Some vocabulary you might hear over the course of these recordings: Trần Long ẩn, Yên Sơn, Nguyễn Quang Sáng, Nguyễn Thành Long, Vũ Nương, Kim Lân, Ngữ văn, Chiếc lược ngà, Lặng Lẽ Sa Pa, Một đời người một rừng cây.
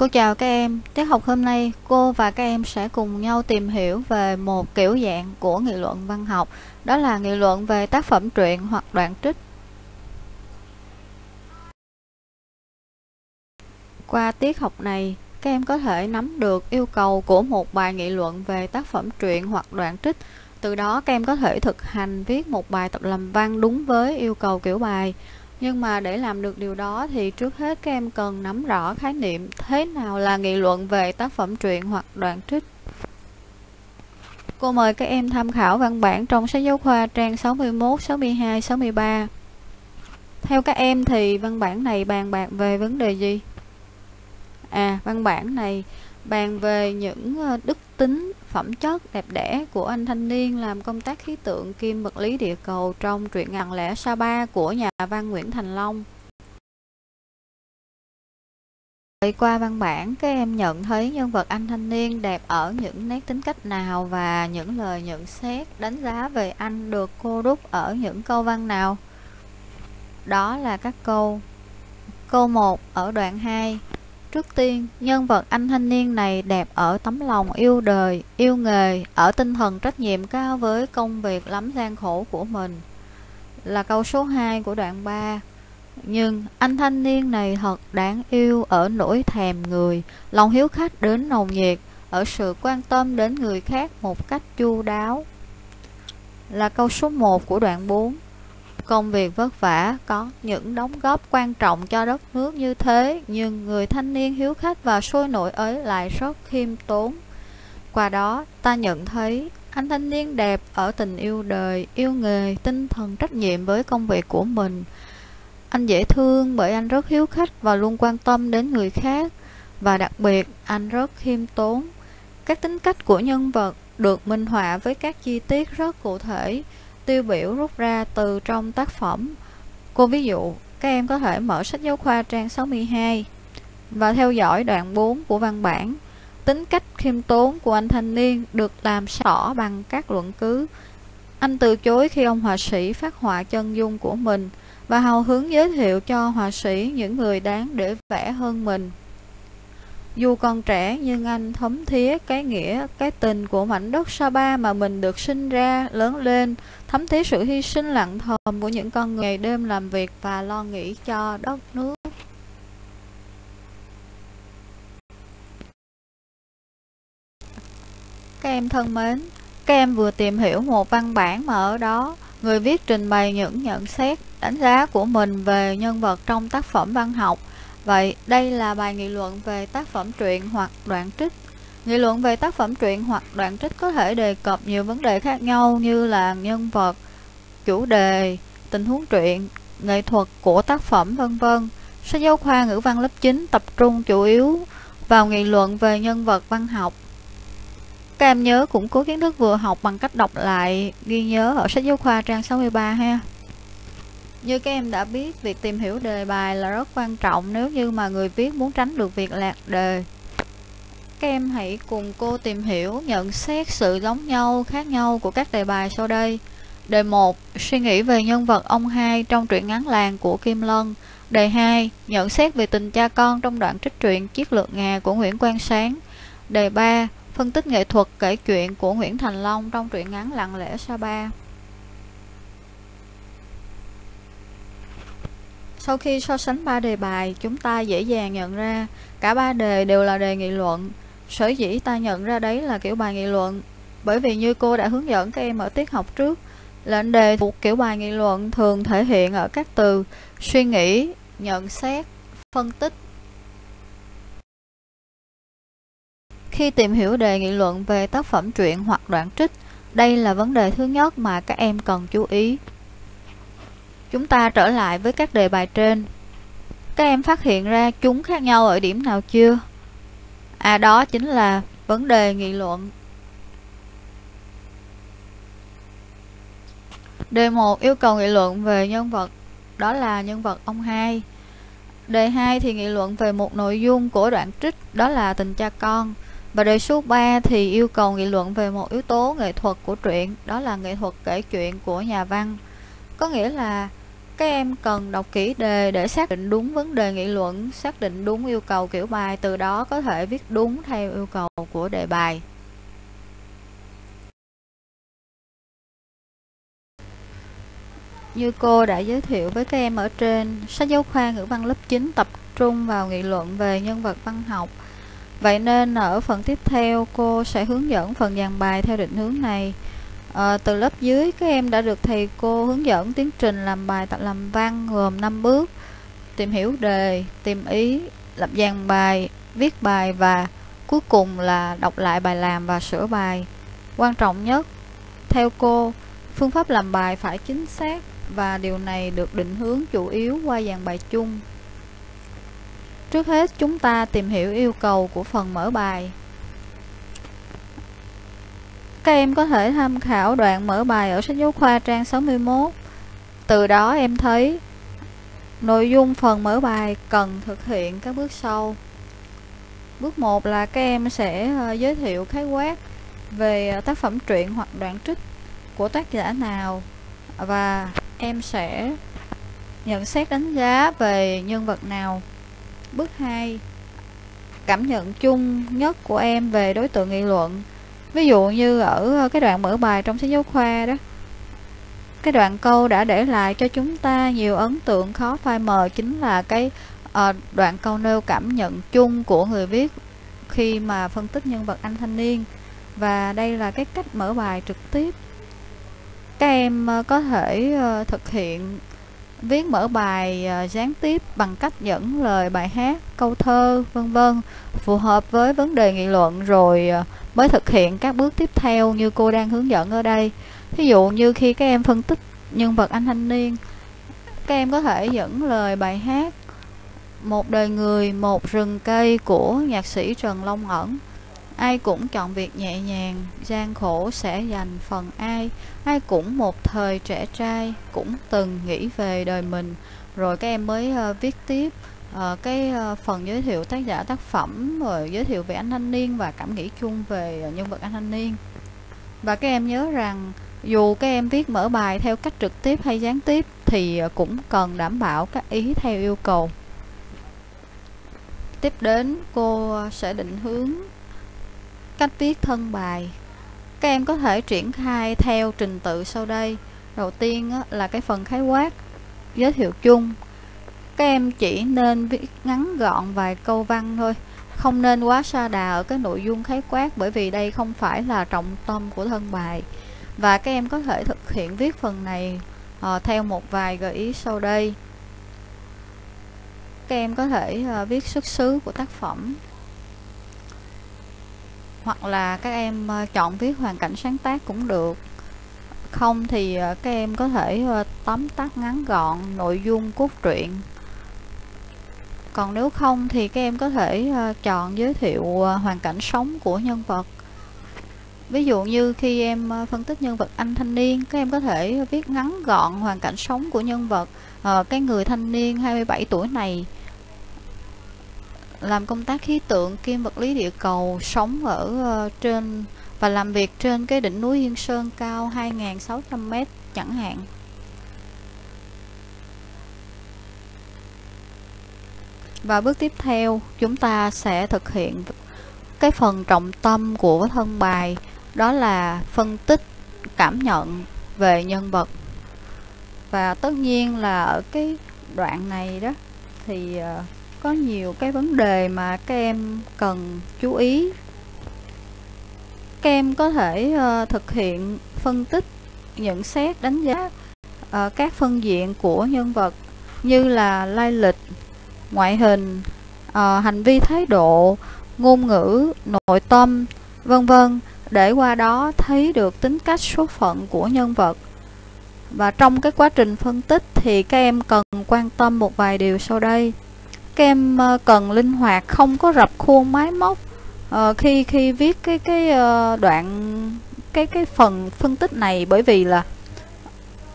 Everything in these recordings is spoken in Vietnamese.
Cô chào các em, tiết học hôm nay cô và các em sẽ cùng nhau tìm hiểu về một kiểu dạng của nghị luận văn học, đó là nghị luận về tác phẩm truyện hoặc đoạn trích. Qua tiết học này, các em có thể nắm được yêu cầu của một bài nghị luận về tác phẩm truyện hoặc đoạn trích, từ đó các em có thể thực hành viết một bài tập làm văn đúng với yêu cầu kiểu bài. Nhưng mà để làm được điều đó thì trước hết các em cần nắm rõ khái niệm thế nào là nghị luận về tác phẩm truyện hoặc đoạn trích. Cô mời các em tham khảo văn bản trong sách giáo khoa trang 61, 62, 63. Theo các em thì văn bản này bàn bạc về vấn đề gì? Văn bản này bàn về những đức tính, phẩm chất đẹp đẽ của anh thanh niên làm công tác khí tượng kiêm vật lý địa cầu trong truyện Lặng Lẽ Sa Pa của nhà văn Nguyễn Thành Long. Qua văn bản, các em nhận thấy nhân vật anh thanh niên đẹp ở những nét tính cách nào và những lời nhận xét, đánh giá về anh được cô đúc ở những câu văn nào? Đó là các câu. Câu 1 ở đoạn 2. Trước tiên, nhân vật anh thanh niên này đẹp ở tấm lòng yêu đời, yêu nghề, ở tinh thần trách nhiệm cao với công việc lắm gian khổ của mình. Là câu số 2 của đoạn 3. Nhưng anh thanh niên này thật đáng yêu ở nỗi thèm người, lòng hiếu khách đến nồng nhiệt, ở sự quan tâm đến người khác một cách chu đáo. Là câu số 1 của đoạn 4. Công việc vất vả có những đóng góp quan trọng cho đất nước như thế, nhưng người thanh niên hiếu khách và sôi nổi ấy lại rất khiêm tốn. Qua đó, ta nhận thấy anh thanh niên đẹp ở tình yêu đời, yêu nghề, tinh thần trách nhiệm với công việc của mình. Anh dễ thương bởi anh rất hiếu khách và luôn quan tâm đến người khác, và đặc biệt anh rất khiêm tốn. Các tính cách của nhân vật được minh họa với các chi tiết rất cụ thể, tiêu biểu rút ra từ trong tác phẩm. Cô ví dụ, các em có thể mở sách giáo khoa trang 62 và theo dõi đoạn 4 của văn bản. Tính cách khiêm tốn của anh thanh niên được làm rõ bằng các luận cứ. Anh từ chối khi ông họa sĩ phát họa chân dung của mình và hào hứng giới thiệu cho họa sĩ những người đáng để vẽ hơn mình. Dù còn trẻ nhưng anh thấm thía cái nghĩa, cái tình của mảnh đất Sa Pa mà mình được sinh ra, lớn lên, thấm thía sự hy sinh lặng thầm của những con người ngày đêm làm việc và lo nghĩ cho đất nước. Các em thân mến, các em vừa tìm hiểu một văn bản mà ở đó người viết trình bày những nhận xét, đánh giá của mình về nhân vật trong tác phẩm văn học. Vậy đây là bài nghị luận về tác phẩm truyện hoặc đoạn trích. Nghị luận về tác phẩm truyện hoặc đoạn trích có thể đề cập nhiều vấn đề khác nhau như là nhân vật, chủ đề, tình huống truyện, nghệ thuật của tác phẩm, v.v. Sách giáo khoa ngữ văn lớp 9 tập trung chủ yếu vào nghị luận về nhân vật văn học. Các em nhớ củng cố kiến thức vừa học bằng cách đọc lại ghi nhớ ở sách giáo khoa trang 63 ha. Như các em đã biết, việc tìm hiểu đề bài là rất quan trọng nếu như mà người viết muốn tránh được việc lạc đề. Các em hãy cùng cô tìm hiểu, nhận xét sự giống nhau, khác nhau của các đề bài sau đây. Đề 1. Suy nghĩ về nhân vật ông Hai trong truyện ngắn làng của Kim Lân. Đề 2. Nhận xét về tình cha con trong đoạn trích truyện Chiếc Lược Ngà của Nguyễn Quang Sáng. Đề 3. Phân tích nghệ thuật kể chuyện của Nguyễn Thành Long trong truyện ngắn Lặng Lẽ Sa Pa. Sau khi so sánh 3 đề bài, chúng ta dễ dàng nhận ra cả 3 đề đều là đề nghị luận. Sở dĩ ta nhận ra đấy là kiểu bài nghị luận, bởi vì như cô đã hướng dẫn các em ở tiết học trước, lệnh đề thuộc kiểu bài nghị luận thường thể hiện ở các từ suy nghĩ, nhận xét, phân tích. Khi tìm hiểu đề nghị luận về tác phẩm truyện hoặc đoạn trích, đây là vấn đề thứ nhất mà các em cần chú ý. Chúng ta trở lại với các đề bài trên. Các em phát hiện ra chúng khác nhau ở điểm nào chưa? Đó chính là vấn đề nghị luận. Đề 1 yêu cầu nghị luận về nhân vật, đó là nhân vật ông Hai. Đề 2 thì nghị luận về một nội dung của đoạn trích, đó là tình cha con. Và đề số 3 thì yêu cầu nghị luận về một yếu tố nghệ thuật của truyện, đó là nghệ thuật kể chuyện của nhà văn. Có nghĩa là Các em cần đọc kỹ đề để xác định đúng vấn đề nghị luận, xác định đúng yêu cầu kiểu bài, từ đó có thể viết đúng theo yêu cầu của đề bài. Như cô đã giới thiệu với các em ở trên, sách giáo khoa ngữ văn lớp 9 tập trung vào nghị luận về nhân vật văn học. Vậy nên ở phần tiếp theo cô sẽ hướng dẫn phần dàn bài theo định hướng này. Từ lớp dưới các em đã được thầy cô hướng dẫn tiến trình làm bài tập làm văn gồm 5 bước: tìm hiểu đề, tìm ý, lập dàn bài, viết bài và cuối cùng là đọc lại bài làm và sửa bài. Quan trọng nhất, theo cô, phương pháp làm bài phải chính xác và điều này được định hướng chủ yếu qua dàn bài chung. Trước hết chúng ta tìm hiểu yêu cầu của phần mở bài. Các em có thể tham khảo đoạn mở bài ở sách giáo khoa trang 61. Từ đó em thấy nội dung phần mở bài cần thực hiện các bước sau. Bước 1 là các em sẽ giới thiệu khái quát về tác phẩm truyện hoặc đoạn trích của tác giả nào, và em sẽ nhận xét đánh giá về nhân vật nào. Bước 2, cảm nhận chung nhất của em về đối tượng nghị luận. Ví dụ như ở cái đoạn mở bài trong sách giáo khoa đó, cái đoạn câu đã để lại cho chúng ta nhiều ấn tượng khó phai mờ chính là cái đoạn câu nêu cảm nhận chung của người viết khi mà phân tích nhân vật anh thanh niên. Và đây là cái cách mở bài trực tiếp. Các em có thể thực hiện viết mở bài gián tiếp bằng cách dẫn lời bài hát, câu thơ, vân vân, phù hợp với vấn đề nghị luận rồi mới thực hiện các bước tiếp theo như cô đang hướng dẫn ở đây. Ví dụ như khi các em phân tích nhân vật anh thanh niên, các em có thể dẫn lời bài hát Một đời người một rừng cây của nhạc sĩ Trần Long Ẩn. Ai cũng chọn việc nhẹ nhàng, gian khổ sẽ dành phần ai. Ai cũng một thời trẻ trai, cũng từng nghĩ về đời mình. Rồi các em mới viết tiếp phần giới thiệu tác giả tác phẩm, rồi giới thiệu về anh thanh niên và cảm nghĩ chung về nhân vật anh thanh niên. Và các em nhớ rằng dù các em viết mở bài theo cách trực tiếp hay gián tiếp thì cũng cần đảm bảo các ý theo yêu cầu. Tiếp đến cô sẽ định hướng cách viết thân bài. Các em có thể triển khai theo trình tự sau đây. Đầu tiên là cái phần khái quát, giới thiệu chung. Các em chỉ nên viết ngắn gọn vài câu văn thôi, không nên quá sa đà ở cái nội dung khái quát, bởi vì đây không phải là trọng tâm của thân bài. Và các em có thể thực hiện viết phần này theo một vài gợi ý sau đây. Các em có thể viết xuất xứ của tác phẩm, hoặc là các em chọn viết hoàn cảnh sáng tác cũng được. Không thì các em có thể tóm tắt ngắn gọn nội dung cốt truyện. Còn nếu không thì các em có thể chọn giới thiệu hoàn cảnh sống của nhân vật. Ví dụ như khi em phân tích nhân vật anh thanh niên, các em có thể viết ngắn gọn hoàn cảnh sống của nhân vật. Cái người thanh niên 27 tuổi này làm công tác khí tượng, kiêm vật lý địa cầu, sống ở trên và làm việc trên cái đỉnh núi Yên Sơn cao 2.600 m chẳng hạn. Và bước tiếp theo chúng ta sẽ thực hiện cái phần trọng tâm của thân bài, đó là phân tích cảm nhận về nhân vật. Và tất nhiên là ở cái đoạn này đó thì có nhiều cái vấn đề mà các em cần chú ý. Các em có thể thực hiện phân tích, nhận xét, đánh giá các phân diện của nhân vật như là lai lịch, ngoại hình, hành vi thái độ, ngôn ngữ, nội tâm, vân vân, để qua đó thấy được tính cách số phận của nhân vật. Và trong cái quá trình phân tích thì các em cần quan tâm một vài điều sau đây. Các em cần linh hoạt, không có rập khuôn máy móc khi viết cái phần phân tích này, bởi vì là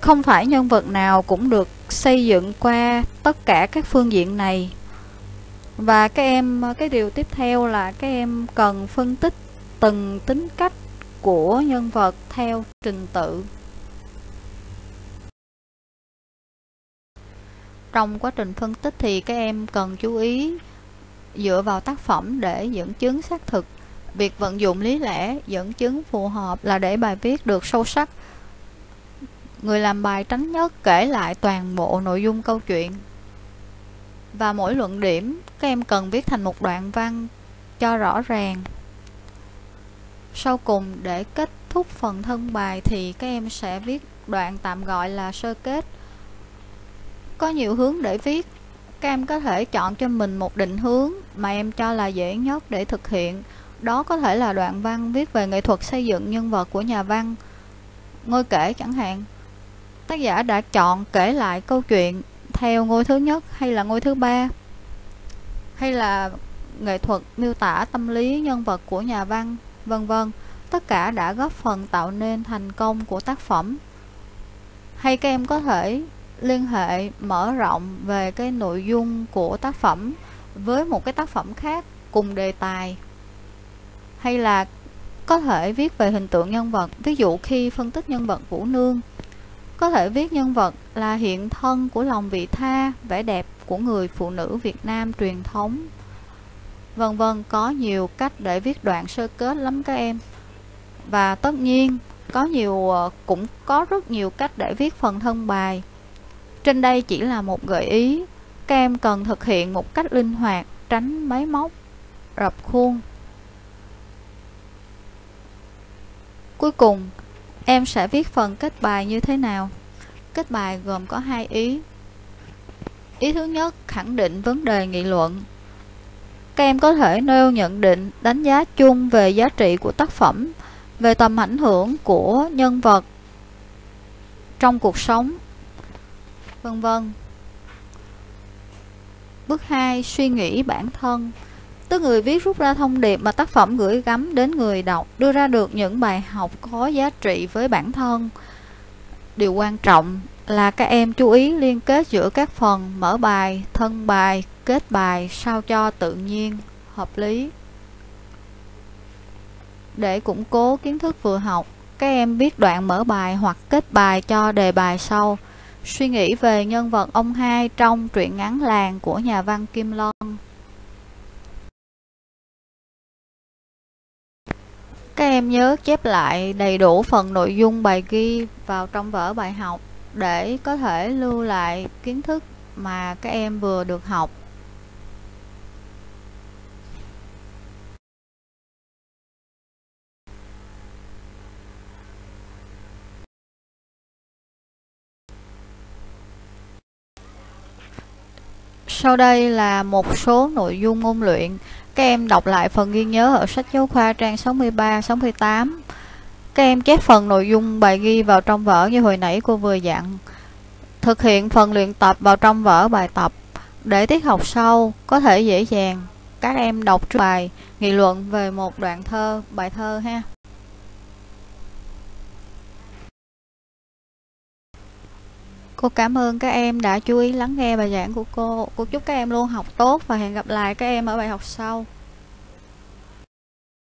không phải nhân vật nào cũng được xây dựng qua tất cả các phương diện này. Và các em, cái điều tiếp theo là các em cần phân tích từng tính cách của nhân vật theo trình tự. Trong quá trình phân tích thì các em cần chú ý dựa vào tác phẩm để dẫn chứng xác thực. Việc vận dụng lý lẽ, dẫn chứng phù hợp là để bài viết được sâu sắc. Người làm bài tránh nhất kể lại toàn bộ nội dung câu chuyện. Và mỗi luận điểm các em cần viết thành một đoạn văn cho rõ ràng. Sau cùng, để kết thúc phần thân bài thì các em sẽ viết đoạn tạm gọi là sơ kết. Có nhiều hướng để viết, các em có thể chọn cho mình một định hướng mà em cho là dễ nhất để thực hiện. Đó có thể là đoạn văn viết về nghệ thuật xây dựng nhân vật của nhà văn Ngôi Kể chẳng hạn. Tác giả đã chọn kể lại câu chuyện theo ngôi thứ nhất hay là ngôi thứ ba, hay là nghệ thuật miêu tả tâm lý nhân vật của nhà văn, vân vân. Tất cả đã góp phần tạo nên thành công của tác phẩm. Hay các em có thể liên hệ mở rộng về cái nội dung của tác phẩm với một cái tác phẩm khác cùng đề tài, hay là có thể viết về hình tượng nhân vật. Ví dụ khi phân tích nhân vật Vũ Nương, có thể viết nhân vật là hiện thân của lòng vị tha, vẻ đẹp của người phụ nữ Việt Nam truyền thống, vân vân. Có nhiều cách để viết đoạn sơ kết lắm các em. Và tất nhiên cũng có rất nhiều cách để viết phần thân bài. Trên đây chỉ là một gợi ý, các em cần thực hiện một cách linh hoạt, tránh máy móc, rập khuôn. Cuối cùng, em sẽ viết phần kết bài như thế nào? Kết bài gồm có hai ý. Ý thứ nhất, khẳng định vấn đề nghị luận. Các em có thể nêu nhận định, đánh giá chung về giá trị của tác phẩm, về tầm ảnh hưởng của nhân vật trong cuộc sống, vân vân. Bước 2, suy nghĩ bản thân. Tức người viết rút ra thông điệp mà tác phẩm gửi gắm đến người đọc, đưa ra được những bài học có giá trị với bản thân. Điều quan trọng là các em chú ý liên kết giữa các phần mở bài, thân bài, kết bài sao cho tự nhiên, hợp lý. Để củng cố kiến thức vừa học, các em viết đoạn mở bài hoặc kết bài cho đề bài sau. Suy nghĩ về nhân vật ông Hai trong truyện ngắn Làng của nhà văn Kim Lân. Các em nhớ chép lại đầy đủ phần nội dung bài ghi vào trong vở bài học để có thể lưu lại kiến thức mà các em vừa được học. Sau đây là một số nội dung ôn luyện. Các em đọc lại phần ghi nhớ ở sách giáo khoa trang 63, 68. Các em chép phần nội dung bài ghi vào trong vở như hồi nãy cô vừa dặn. Thực hiện phần luyện tập vào trong vở bài tập để tiết học sau có thể dễ dàng. Các em đọc trước bài, nghị luận về một đoạn thơ, bài thơ ha. Cô cảm ơn các em đã chú ý lắng nghe bài giảng của cô. Cô chúc các em luôn học tốt và hẹn gặp lại các em ở bài học sau.